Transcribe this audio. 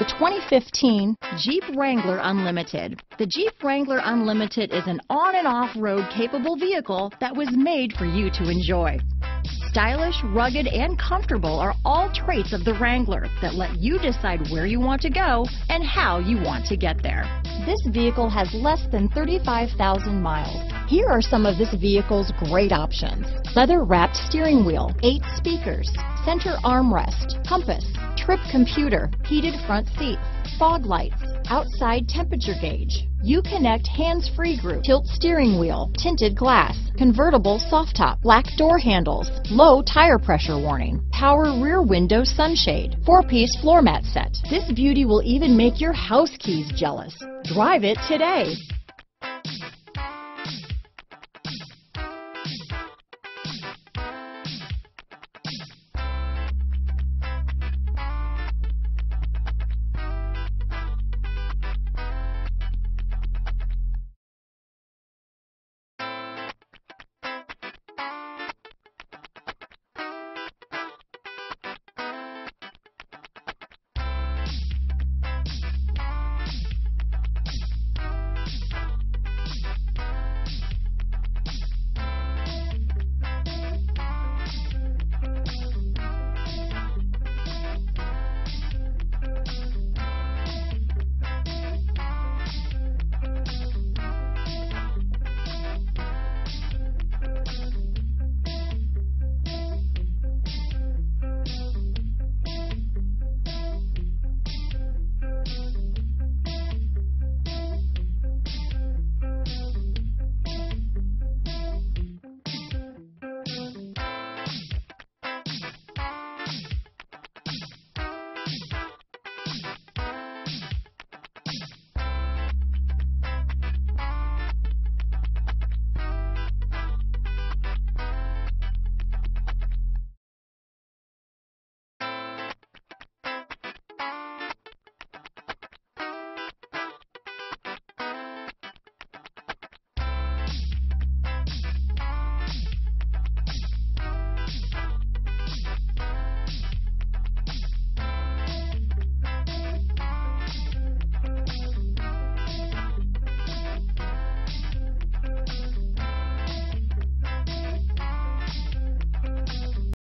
The 2015 Jeep Wrangler Unlimited. The Jeep Wrangler Unlimited is an on and off-road capable vehicle that was made for you to enjoy. Stylish, rugged, and comfortable are all traits of the Wrangler that let you decide where you want to go and how you want to get there. This vehicle has less than 35,000 miles. Here are some of this vehicle's great options: leather-wrapped steering wheel, 8 speakers, center armrest, compass, trip computer, heated front seats, fog lights, outside temperature gauge, U-Connect hands-free group, tilt steering wheel, tinted glass, convertible soft top, black door handles, low tire pressure warning, power rear window sunshade, 4-piece floor mat set. This beauty will even make your house keys jealous. Drive it today.